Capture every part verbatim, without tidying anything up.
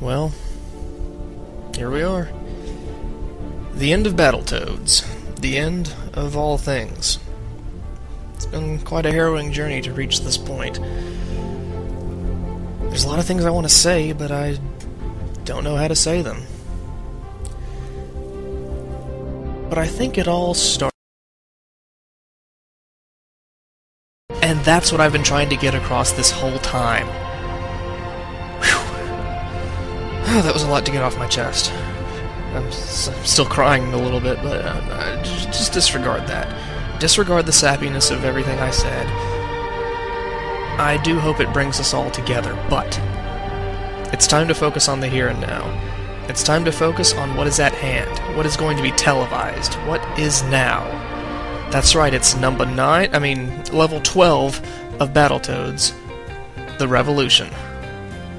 well, here we are. The end of Battletoads. The end of all things. It's been quite a harrowing journey to reach this point. There's a lot of things I want to say, but I don't know how to say them. But I think it all started. And that's what I've been trying to get across this whole time. Whew. Oh, that was a lot to get off my chest. I'm, I'm still crying a little bit, but uh, I just disregard that. Disregard the sappiness of everything I said. I do hope it brings us all together, but it's time to focus on the here and now. It's time to focus on what is at hand, what is going to be televised, what is now. That's right, it's number nine, I mean, level twelve of Battletoads, the Revolution,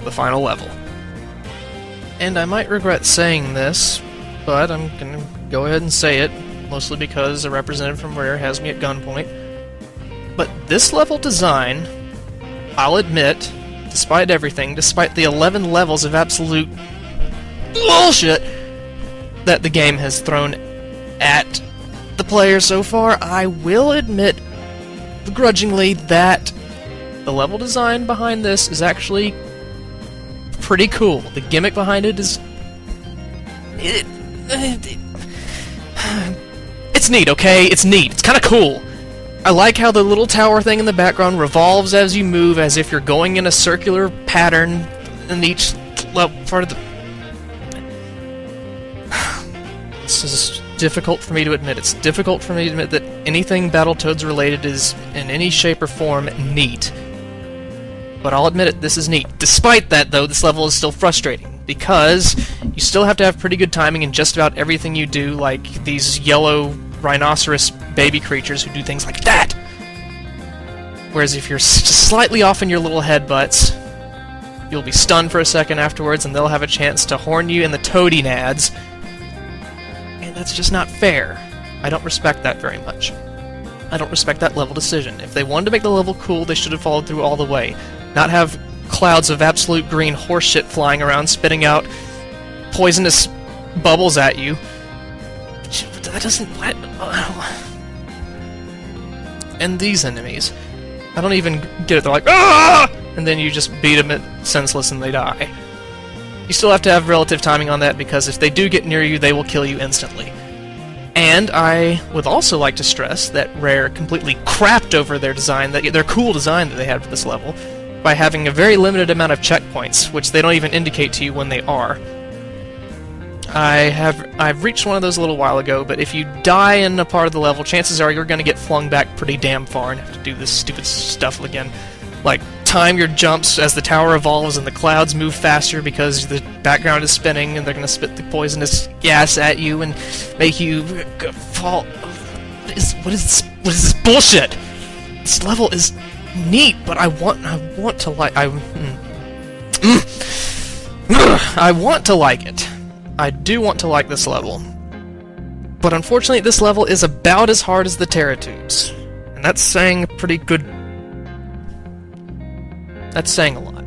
the final level. And I might regret saying this, but I'm gonna go ahead and say it, mostly because a representative from Rare has me at gunpoint. But this level design, I'll admit, despite everything, despite the eleven levels of absolute bullshit that the game has thrown at the player so far, I will admit begrudgingly that the level design behind this is actually pretty cool. The gimmick behind it is... It, it, it, it's neat, okay? It's neat. It's kind of cool. I like how the little tower thing in the background revolves as you move, as if you're going in a circular pattern in each part of the... This is difficult for me to admit. It's difficult for me to admit that anything Battletoads related is, in any shape or form, neat. But I'll admit it, this is neat. Despite that, though, this level is still frustrating, because you still have to have pretty good timing in just about everything you do, like these yellow rhinoceros baby creatures who do things like that! Whereas if you're just slightly off in your little headbutts, you'll be stunned for a second afterwards and they'll have a chance to horn you in the toady nads. And that's just not fair. I don't respect that very much. I don't respect that level decision. If they wanted to make the level cool, they should have followed through all the way. Not have clouds of absolute green horseshit flying around, spitting out poisonous bubbles at you. That doesn't... What? And these enemies. I don't even get it. They're like, ah! And then you just beat them senseless and they die. You still have to have relative timing on that, because if they do get near you, they will kill you instantly. And I would also like to stress that Rare completely crapped over their design, that their cool design that they had for this level, by having a very limited amount of checkpoints, which they don't even indicate to you when they are. I have I've reached one of those a little while ago, but if you die in a part of the level, chances are you're going to get flung back pretty damn far and have to do this stupid stuff again. Like, time your jumps as the tower evolves and the clouds move faster because the background is spinning and they're going to spit the poisonous gas at you and make you fall... What is, what is this, what is this bullshit? This level is neat, but I want I want to like... I, mm, I want to like it. I do want to like this level, but unfortunately this level is about as hard as the Terra Tubes, and that's saying pretty good... That's saying a lot.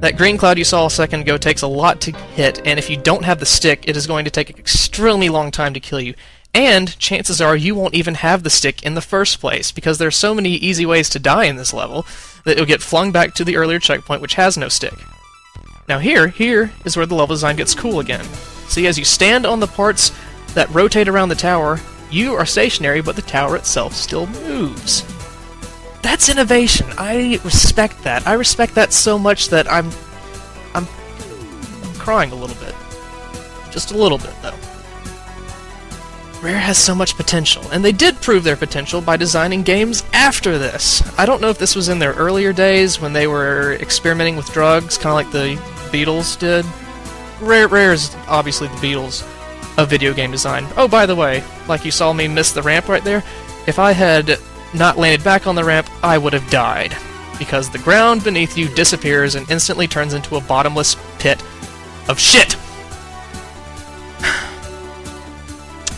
That green cloud you saw a second ago takes a lot to hit, and if you don't have the stick, it is going to take an extremely long time to kill you, and chances are you won't even have the stick in the first place, because there are so many easy ways to die in this level that you'll get flung back to the earlier checkpoint which has no stick. Now here, here is where the level design gets cool again. See, as you stand on the parts that rotate around the tower, you are stationary, but the tower itself still moves. That's innovation! I respect that. I respect that so much that I'm... I'm crying a little bit. Just a little bit, though. Rare has so much potential, and they did prove their potential by designing games after this. I don't know if this was in their earlier days when they were experimenting with drugs, kind of like the Beatles did. Rare, Rare is obviously the Beatles of video game design. Oh, by the way, like you saw me miss the ramp right there, if I had not landed back on the ramp, I would have died, because the ground beneath you disappears and instantly turns into a bottomless pit of shit!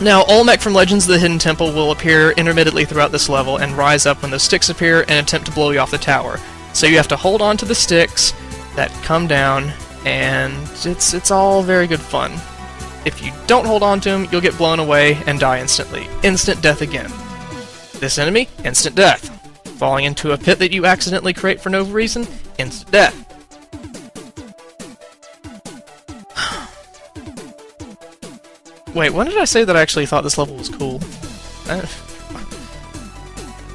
Now, Olmec from Legends of the Hidden Temple will appear intermittently throughout this level and rise up when those sticks appear and attempt to blow you off the tower. So you have to hold on to the sticks that come down and it's it's all very good fun. If you don't hold on to him, you'll get blown away and die instantly. Instant death again. This enemy, instant death. Falling into a pit that you accidentally create for no reason, instant death. Wait, when did I say that I actually thought this level was cool?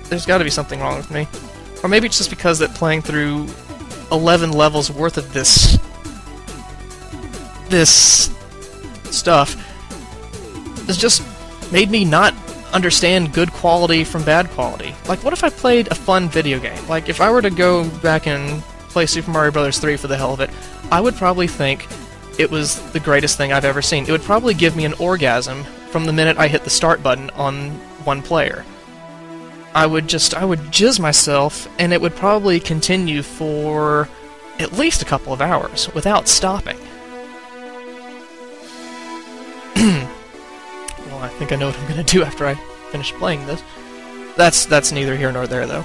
There's gotta be something wrong with me. Or maybe it's just because that playing through eleven levels worth of this... this... stuff has just made me not understand good quality from bad quality. Like, what if I played a fun video game? Like, if I were to go back and play Super Mario Bros. three for the hell of it, I would probably think it was the greatest thing I've ever seen. It would probably give me an orgasm from the minute I hit the start button on one player. I would just, I would jizz myself, and it would probably continue for at least a couple of hours without stopping. Well, I think I know what I'm gonna do after I finish playing this. That's, that's neither here nor there, though.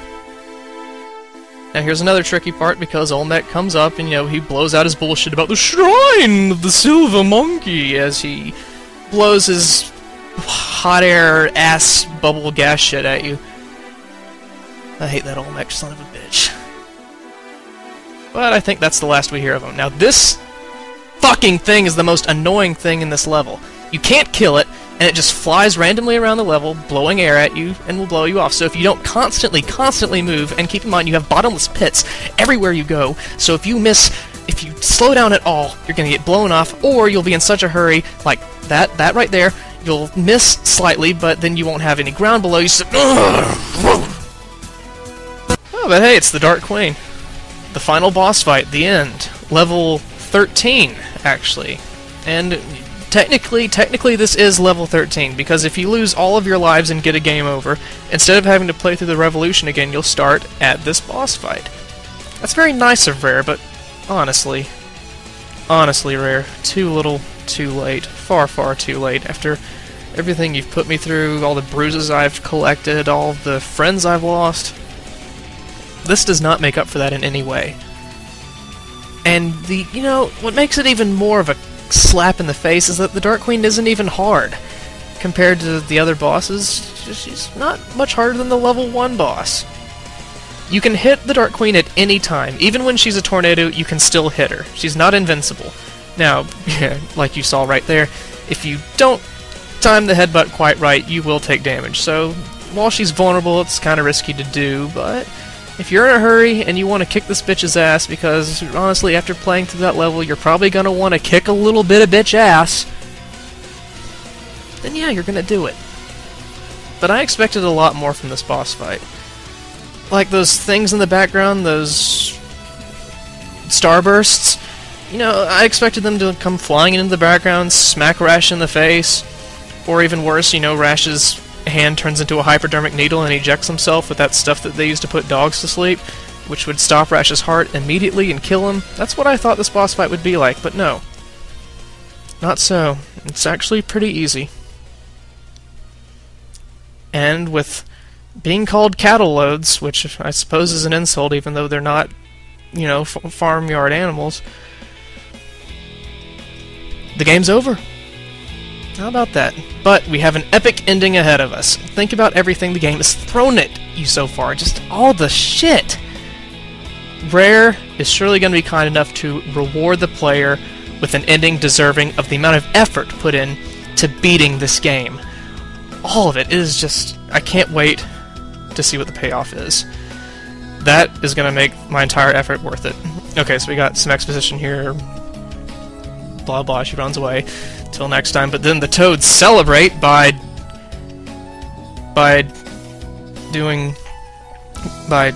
Now here's another tricky part, because Olmec comes up and, you know, he blows out his bullshit about the Shrine of the Silver Monkey as he blows his hot air ass bubble gas shit at you. I hate that Olmec son of a bitch. But I think that's the last we hear of him. Now this fucking thing is the most annoying thing in this level. You can't kill it, and it just flies randomly around the level, blowing air at you, and will blow you off. So if you don't constantly, constantly move, and keep in mind you have bottomless pits everywhere you go, so if you miss, if you slow down at all, you're gonna get blown off, or you'll be in such a hurry, like that, that right there, you'll miss slightly, but then you won't have any ground below you, so... Oh, but hey, it's the Dark Queen. The final boss fight, the end. Level thirteen, actually. And... Technically, technically this is level thirteen, because if you lose all of your lives and get a game over, instead of having to play through the Revolution again, you'll start at this boss fight. That's very nice of Rare, but honestly, honestly Rare, too little, too late, far, far too late. After everything you've put me through, all the bruises I've collected, all the friends I've lost, this does not make up for that in any way. And the, you know, what makes it even more of a slap in the face is that the Dark Queen isn't even hard. Compared to the other bosses, she's not much harder than the level one boss. You can hit the Dark Queen at any time. Even when she's a tornado, you can still hit her. She's not invincible. Now, like you saw right there, if you don't time the headbutt quite right, you will take damage. So, while she's vulnerable, it's kind of risky to do, but... if you're in a hurry and you want to kick this bitch's ass, because honestly, after playing through that level, you're probably going to want to kick a little bit of bitch ass, then yeah, you're going to do it. But I expected a lot more from this boss fight. Like those things in the background, those starbursts, you know, I expected them to come flying into the background, smack Rash in the face, or even worse, you know, Rash's hand turns into a hypodermic needle and ejects himself with that stuff that they used to put dogs to sleep, which would stop Rash's heart immediately and kill him. That's what I thought this boss fight would be like, but no. Not so. It's actually pretty easy. And with being called cattle loads, which I suppose is an insult even though they're not, you know, f farmyard animals, the game's over. How about that? But we have an epic ending ahead of us. Think about everything the game has thrown at you so far. Just all the shit! Rare is surely going to be kind enough to reward the player with an ending deserving of the amount of effort put in to beating this game. All of it is just... I can't wait to see what the payoff is. That is going to make my entire effort worth it. Okay, so we got some exposition here. Blah blah, she runs away. Till next time, but then the Toads celebrate by... by... doing... by...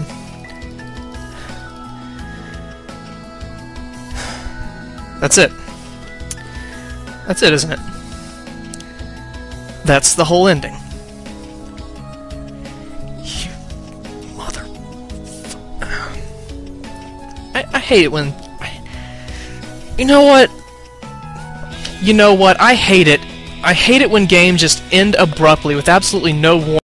That's it. That's it, isn't it? That's the whole ending. You... mother... I, I hate it when... I... You know what? You know what? I hate it. I hate it when games just end abruptly with absolutely no warning.